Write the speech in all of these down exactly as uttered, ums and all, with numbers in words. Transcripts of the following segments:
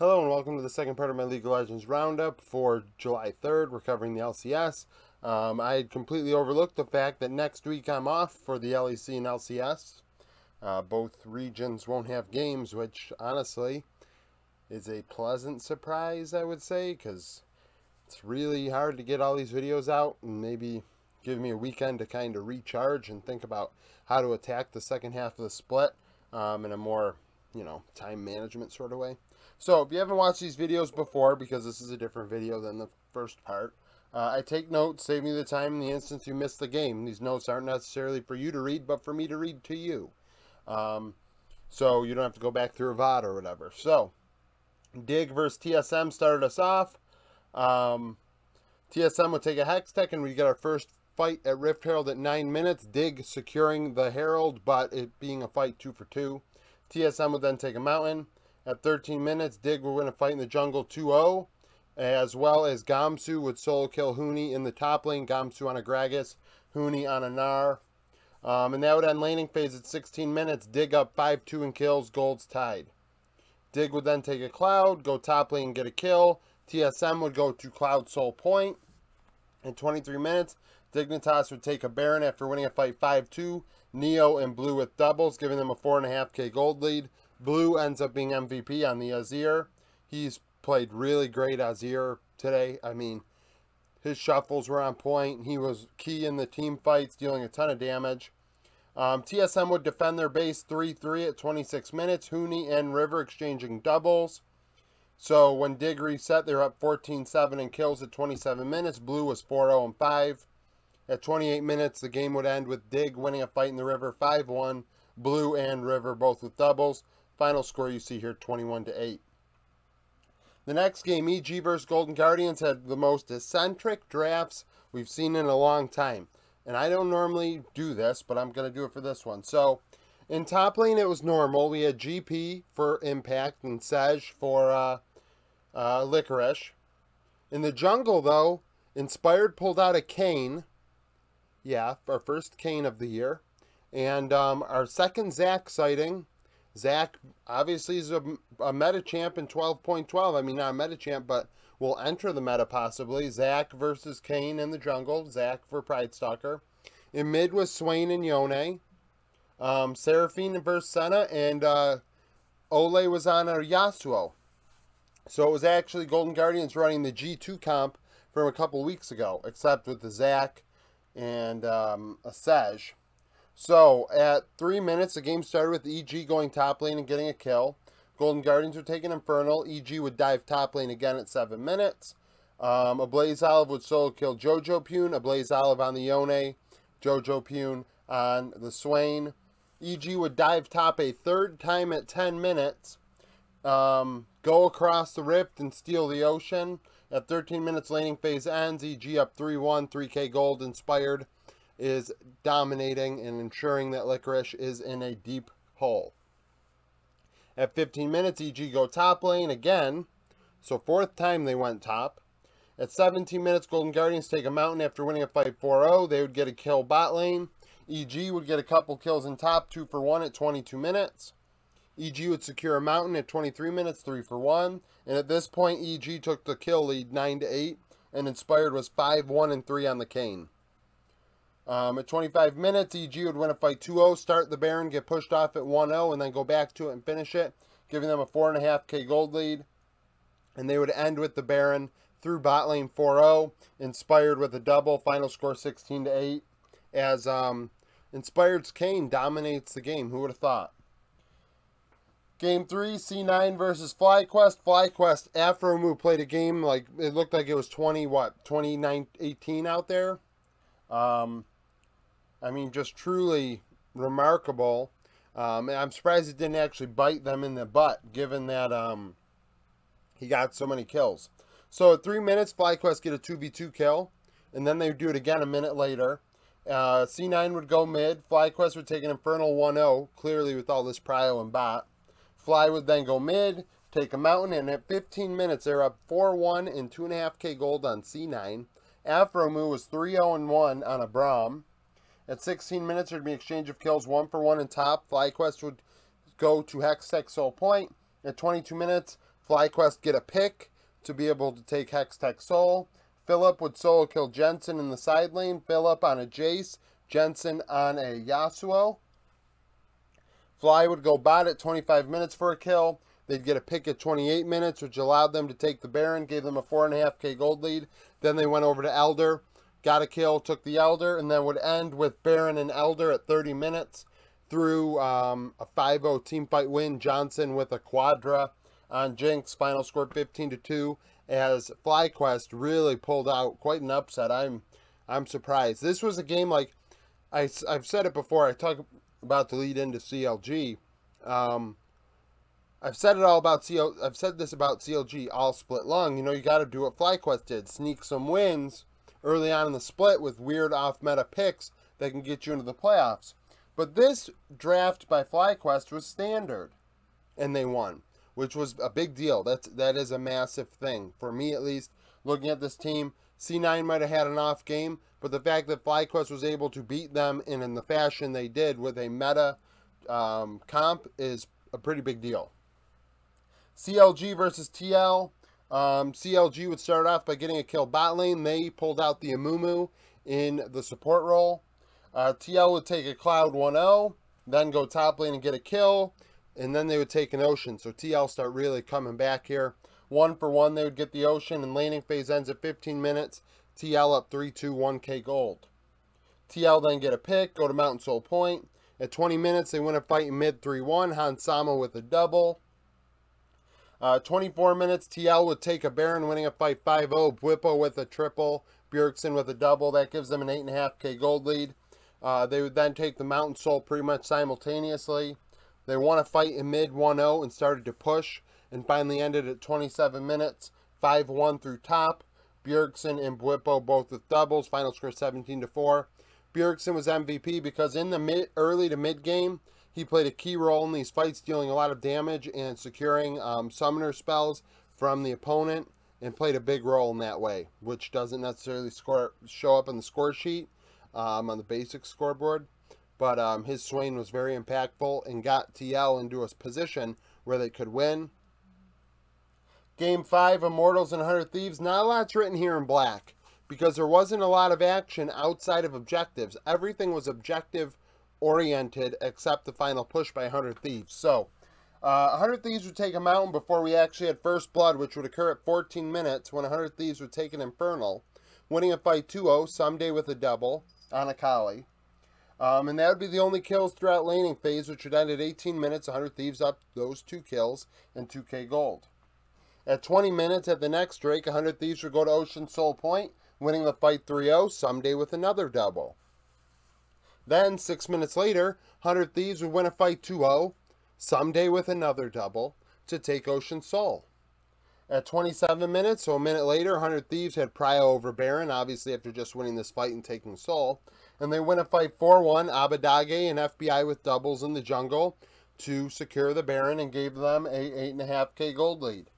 Hello and welcome to the second part of my League of Legends roundup for July third. We're covering the L C S. Um, I had completely overlooked the fact that next week I'm off for the L E C and L C S. Uh, both regions won't have games, which honestly is a pleasant surprise, I would say, because it's really hard to get all these videos out and maybe give me a weekend to kind of recharge and think about how to attack the second half of the split um, in a more, you know, time management sort of way. So, if you haven't watched these videos before, because this is a different video than the first part, uh, I take notes, saving you the time in the instance you miss the game. These notes aren't necessarily for you to read, but for me to read to you. Um, so, you don't have to go back through a V O D or whatever. So, Dig versus T S M started us off. Um, T S M would take a Hex Tech, and we get our first fight at Rift Herald at nine minutes. Dig securing the Herald, but it being a fight two for two. T S M would then take a Mountain. At thirteen minutes, Dig would win a fight in the jungle two oh, as well as Gamsu would solo kill Huni in the top lane. Gamsu on a Gragas, Huni on a Gnar. Um, and that would end laning phase at sixteen minutes. Dig up five two and kills. Gold's tied. Dig would then take a Cloud, go top lane and get a kill. T S M would go to Cloud Soul Point. At twenty-three minutes, Dignitas would take a Baron after winning a fight five two. Neo and Blue with doubles, giving them a four point five K gold lead. Blue ends up being M V P on the Azir. He's played really great Azir today. I mean, his shuffles were on point. He was key in the team fights, dealing a ton of damage. Um, T S M would defend their base three three at twenty-six minutes. Huni and River exchanging doubles. So when Dig reset, they're up fourteen seven and kills at twenty-seven minutes. Blue was four oh and five. At twenty-eight minutes, the game would end with Dig winning a fight in the River five one. Blue and River both with doubles. Final score you see here, twenty-one to eight. The next game, E G versus Golden Guardians, had the most eccentric drafts we've seen in a long time. And I don't normally do this, but I'm going to do it for this one. So, in top lane, it was normal. We had G P for Impact and Sej for uh, uh, Licorice. In the jungle, though, Inspired pulled out a Cane. Yeah, our first Cane of the year. And um, our second Zac sighting. Zac obviously is a, a meta champ in twelve point twelve. I mean, not a meta champ, but will enter the meta possibly. Zac versus Cane in the jungle. Zac for Pride Stalker. In mid was Swain and Yone. Um, Seraphine versus Senna. And uh, Ole was on a Yasuo. So it was actually Golden Guardians running the G two comp from a couple weeks ago, except with the Zac and um, a Sej. So, at three minutes, the game started with E G going top lane and getting a kill. Golden Guardians would take an Infernal. E G would dive top lane again at seven minutes. Um, Ablazeolive would solo kill Jojopyun. Ablazeolive on the Yone. Jojopyun on the Swain. E G would dive top a third time at ten minutes. Um, go across the rift and steal the ocean. At thirteen minutes, laning phase ends. E G up three one, three K gold, Inspired is dominating and ensuring that Licorice is in a deep hole. At fifteen minutes, E G go top lane again. So fourth time they went top. At seventeen minutes, Golden Guardians take a Mountain after winning a fight four oh. They would get a kill bot lane. E G would get a couple kills in top, two for one at twenty-two minutes. E G would secure a Mountain at twenty-three minutes, three for one. And at this point, E G took the kill lead nine to eight, and Inspired was five one and three on the Cane. Um, at twenty-five minutes, E G would win a fight two oh, start the Baron, get pushed off at one oh, and then go back to it and finish it, giving them a four point five K gold lead. And they would end with the Baron through bot lane four oh, Inspired with a double, final score sixteen to eight, as um, Inspired's Cane dominates the game. Who would have thought? Game three, C nine versus FlyQuest. FlyQuest, Afromu played a game like, it looked like it was twenty, what, twenty-nine, eighteen out there. Um, I mean, just truly remarkable. Um, and I'm surprised it didn't actually bite them in the butt, given that um, he got so many kills. So at three minutes, FlyQuest get a two v two kill, and then they do it again a minute later. Uh, C nine would go mid. FlyQuest would take an Infernal one oh, clearly with all this prio and bot. Fly would then go mid, take a Mountain, and at fifteen minutes, they're up four one and two point five K gold on C nine. Afromu was three oh and one on a Braum. At sixteen minutes, there'd be exchange of kills, one for one in top. FlyQuest would go to Hex Tech Soul Point. At twenty-two minutes, FlyQuest get a pick to be able to take Hex Tech Soul. Philip would solo kill Jensen in the side lane. Philip on a Jace. Jensen on a Yasuo. Fly would go bot at twenty-five minutes for a kill. They'd get a pick at twenty-eight minutes, which allowed them to take the Baron, gave them a four point five K gold lead. Then they went over to Elder, got a kill, took the Elder, and then would end with Baron and Elder at thirty minutes through um, a five oh teamfight win. Johnson with a Quadra on Jinx. Final score fifteen to two as FlyQuest really pulled out quite an upset. I'm I'm surprised. This was a game, like I, I've said it before, I talk about the lead into C L G. Um, I've said it all about C L, I've said this about C L G all split long. You know, you got to do what FlyQuest did, sneak some wins early on in the split with weird off-meta picks that can get you into the playoffs. But this draft by FlyQuest was standard, and they won, which was a big deal. That's, that is a massive thing, for me at least, looking at this team. C nine might have had an off game, but the fact that FlyQuest was able to beat them in, in the fashion they did with a meta um, comp is a pretty big deal. C L G versus T L. Um, C L G would start off by getting a kill bot lane. They pulled out the Amumu in the support role. Uh, T L would take a Cloud one oh, then go top lane and get a kill, and then they would take an Ocean. So T L start really coming back here. One for one, they would get the Ocean, and laning phase ends at fifteen minutes. T L up three two, one K gold. T L then get a pick, go to Mountain Soul Point. At twenty minutes, they win a fight in mid three one. Hansama with a double. Uh, twenty-four minutes, T L would take a Baron, winning a fight five oh. Bwippo with a triple. Bjergsen with a double. That gives them an eight point five K gold lead. Uh, they would then take the Mountain Soul pretty much simultaneously. They won a fight in mid one oh and started to push, and finally ended at twenty-seven minutes, five one through top. Bjergsen and Bwippo both with doubles. Final score seventeen to four. Bjergsen was M V P because in the mid, early to mid game, he played a key role in these fights, dealing a lot of damage and securing um, summoner spells from the opponent, and played a big role in that way, which doesn't necessarily score show up on the score sheet um, on the basic scoreboard. But um, his Swain was very impactful and got T L into a position where they could win. Game five, Immortals and one hundred Thieves. Not a lot's written here in black because there wasn't a lot of action outside of objectives. Everything was objective oriented except the final push by one hundred Thieves. So uh, one hundred Thieves would take a Mountain before we actually had first blood, which would occur at fourteen minutes when one hundred Thieves would take an Infernal, winning a fight two oh, Someday with a double on a Akali. Um, and that would be the only kills throughout laning phase, which would end at eighteen minutes, one hundred Thieves up those two kills and two K gold. At twenty minutes at the next Drake, one hundred Thieves would go to Ocean Soul Point, winning the fight three oh, Someday with another double. Then, six minutes later, one hundred Thieves would win a fight two oh, Someday with another double, to take Ocean Soul. At twenty-seven minutes, so a minute later, one hundred Thieves had Pryo over Baron, obviously after just winning this fight and taking Soul. And they win a fight four one, Abadage and F B I with doubles in the jungle to secure the Baron and gave them a eight point five K gold lead.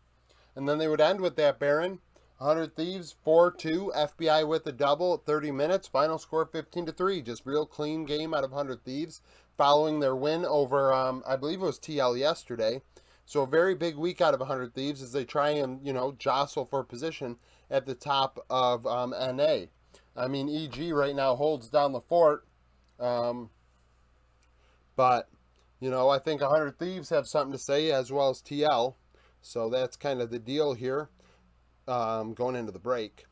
And then they would end with that Baron. one hundred Thieves, four two, F B I with a double at thirty minutes. Final score fifteen to three. Just real clean game out of one hundred Thieves following their win over, um, I believe it was T L yesterday. So a very big week out of one hundred Thieves as they try and, you know, jostle for position at the top of um, N A. I mean, E G right now holds down the fort. Um, but, you know, I think one hundred Thieves have something to say as well as T L. So that's kind of the deal here um, going into the break.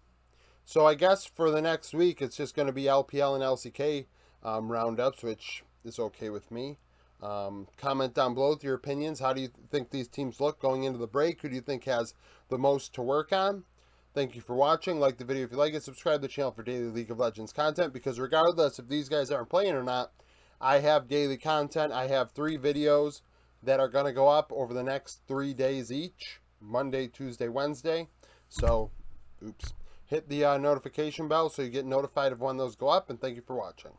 So I guess for the next week, it's just going to be L P L and L C K um, roundups, which is okay with me. Um, comment down below with your opinions. How do you think these teams look going into the break? Who do you think has the most to work on? Thank you for watching. Like the video if you like it. Subscribe to the channel for daily League of Legends content, because regardless if these guys aren't playing or not, I have daily content. I have three videos that are going to go up over the next three days each. Monday, Tuesday, Wednesday. So, oops. Hit the uh, notification bell so you get notified of when those go up. And thank you for watching.